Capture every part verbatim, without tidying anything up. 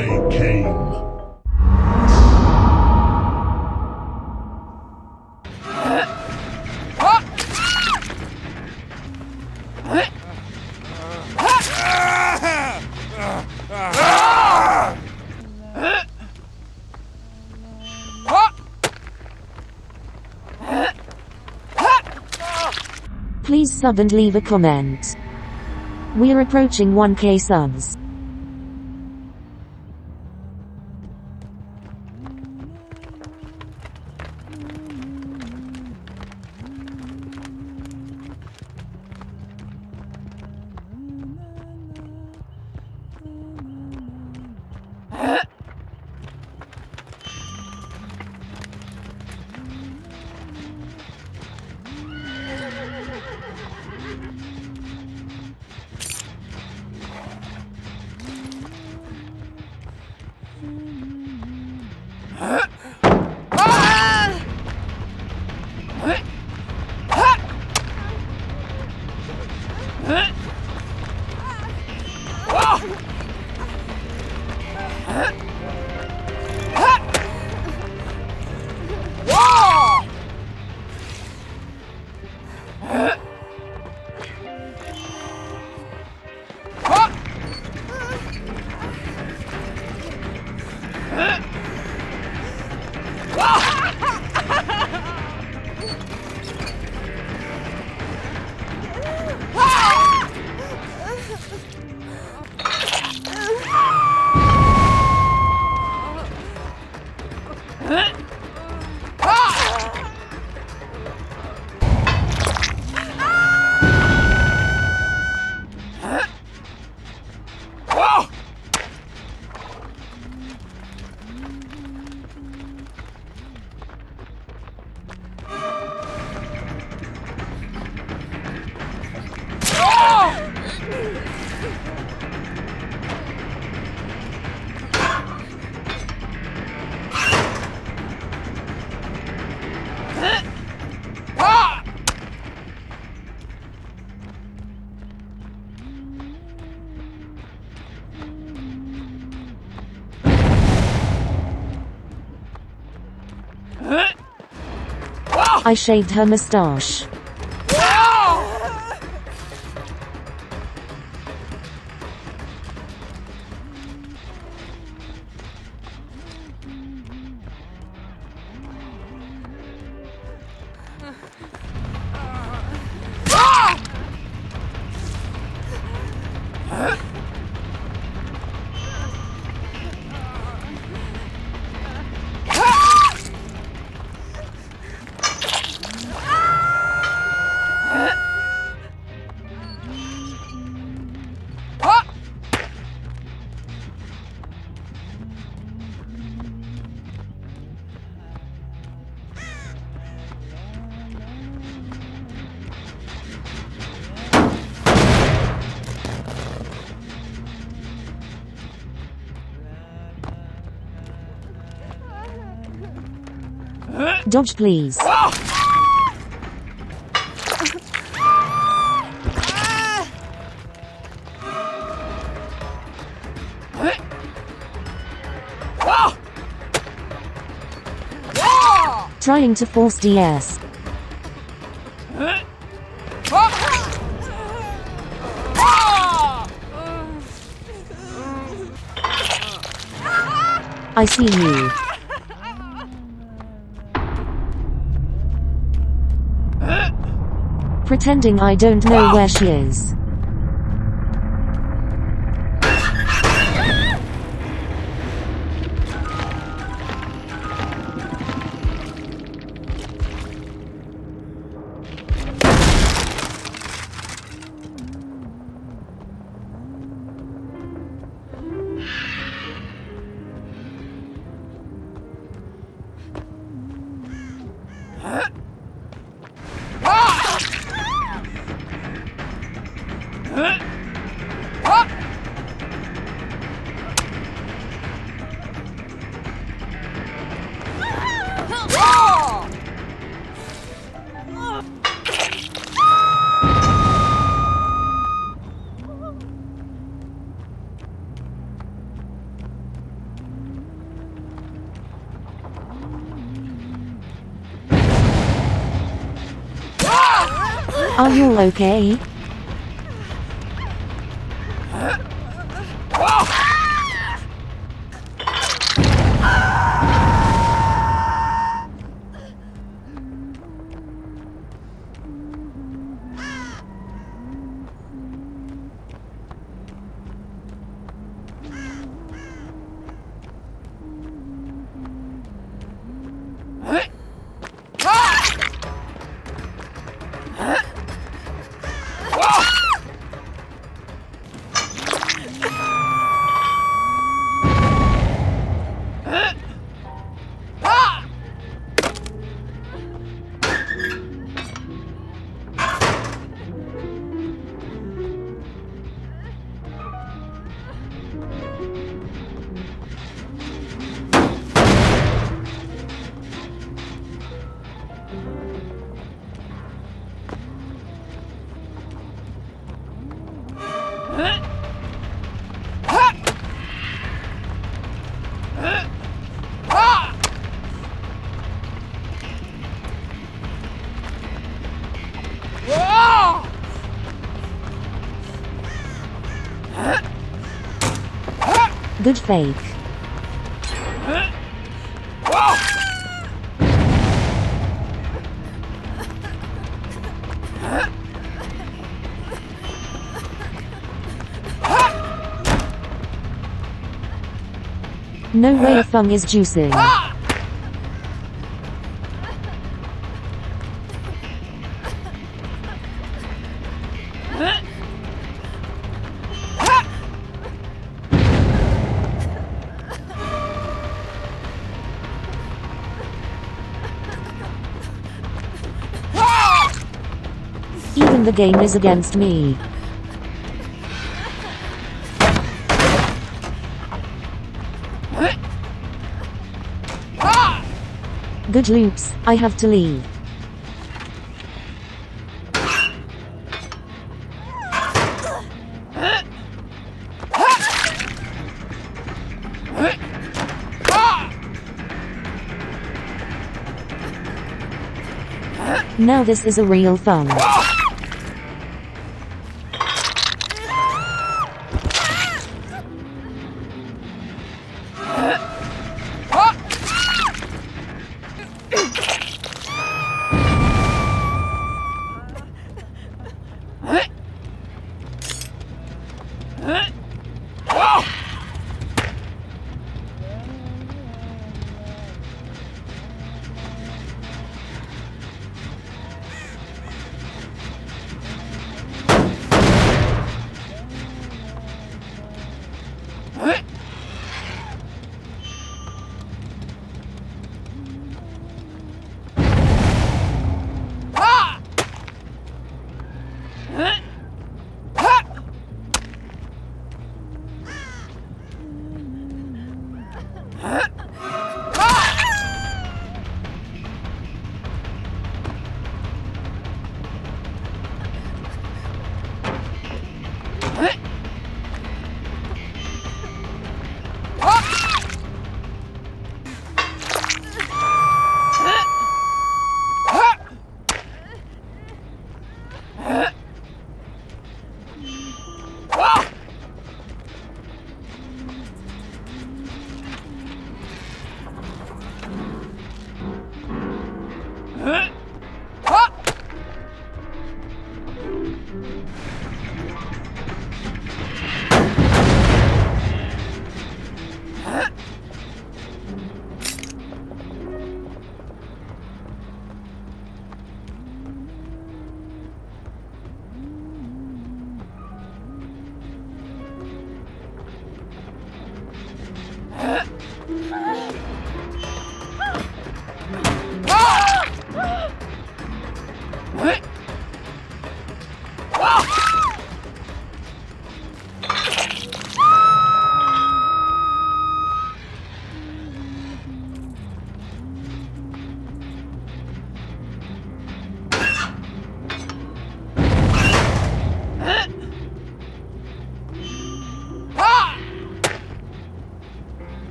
I came. Please sub and leave a comment. We're approaching one K subs. I shaved her mustache. Dodge, please. Trying to force D S. I see you. Pretending I don't know where she is. Are you okay? Good faith. No way a thong is juicing. Even the game is against me. Good loops, I have to leave. Now this is a real thong.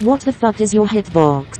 What the fuck is your hitbox?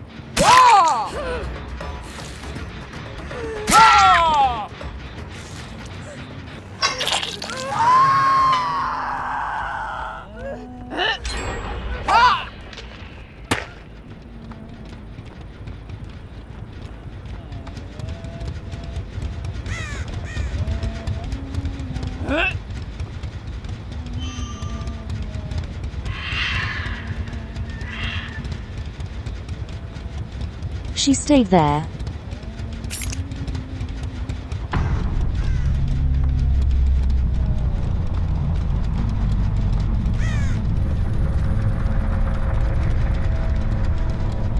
She stayed there.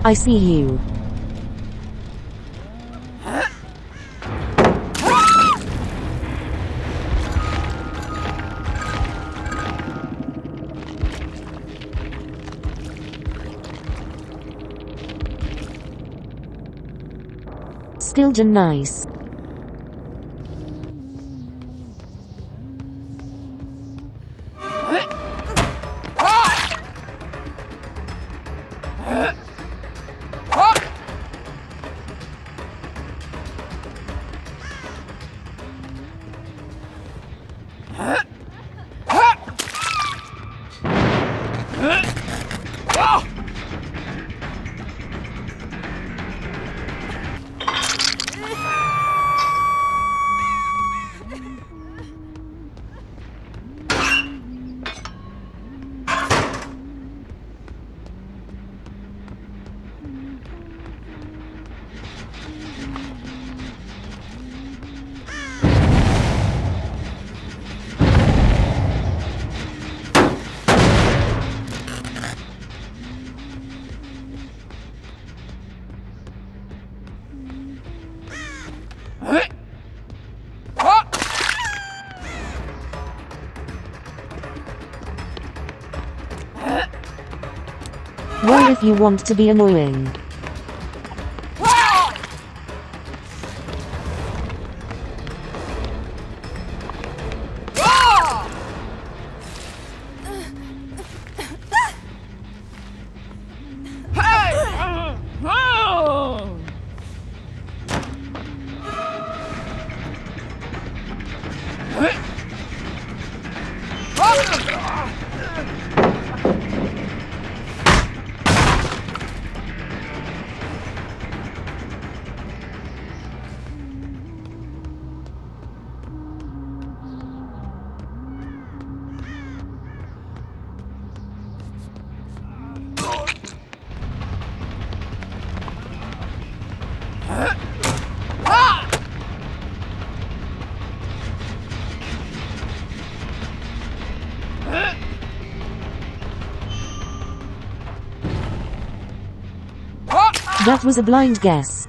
I see you. Still done nice. Well, if you want to be annoying. That was a blind guess.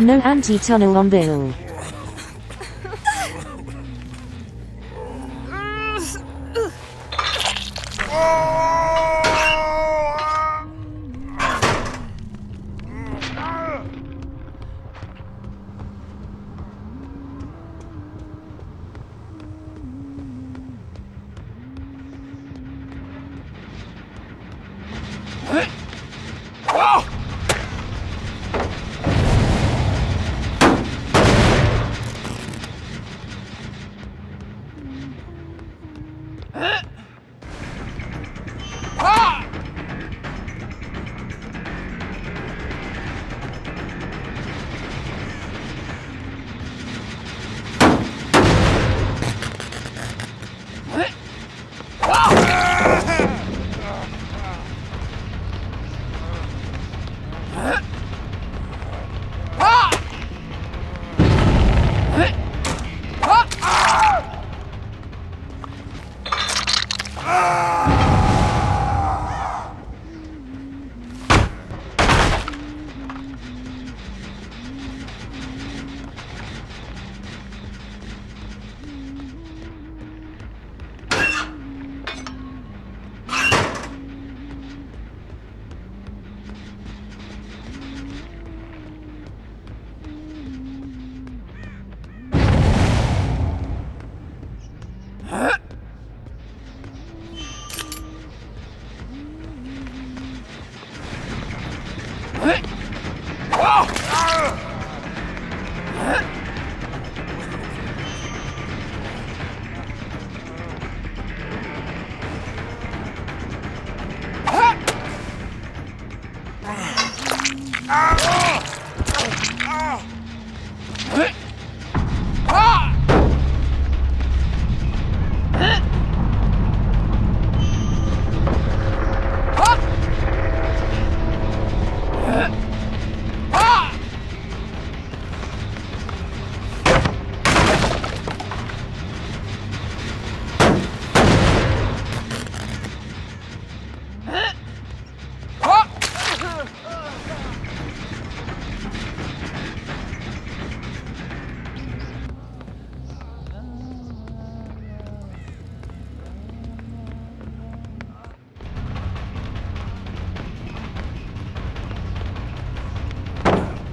No anti-tunnel on Bill.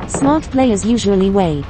Smart players usually wait.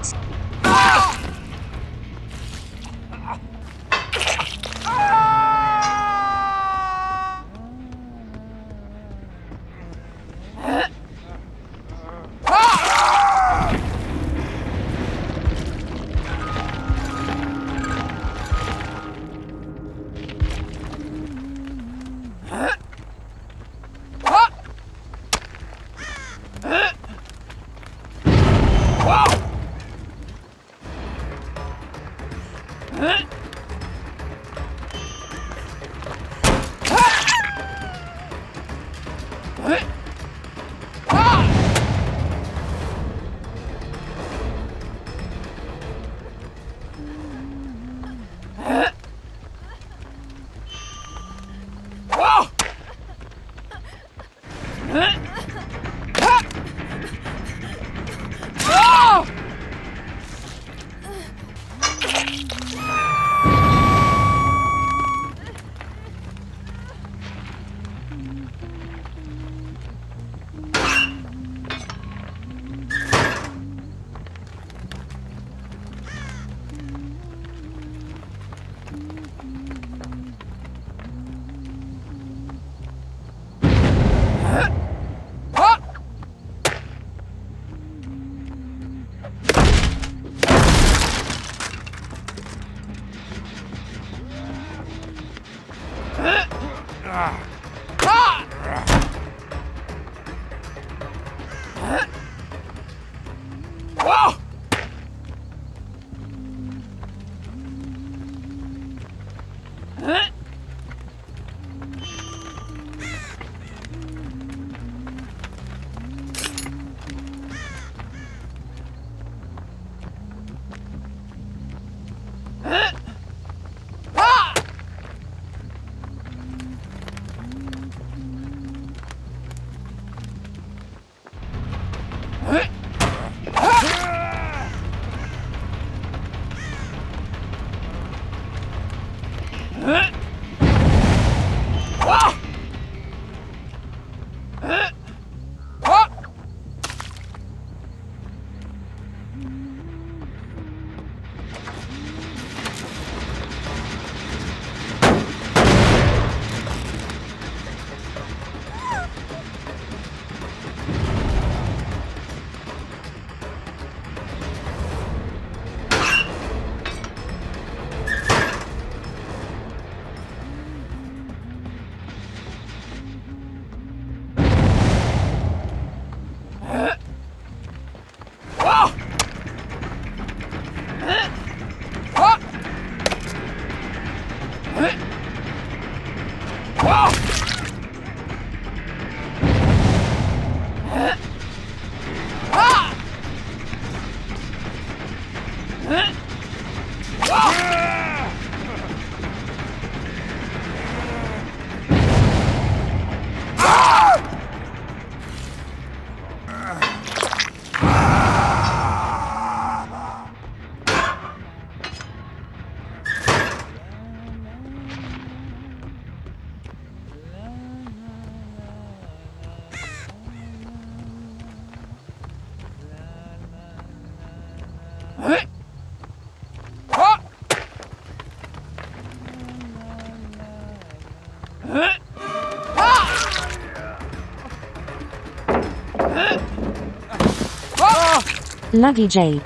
Lucky Jake.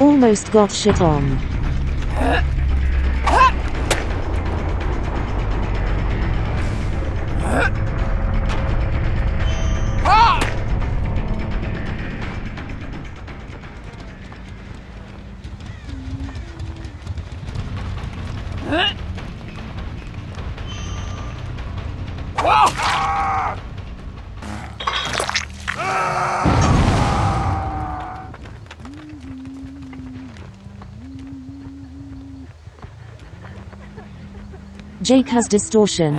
Almost got shit on. Jake has distortion.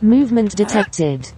Movement detected.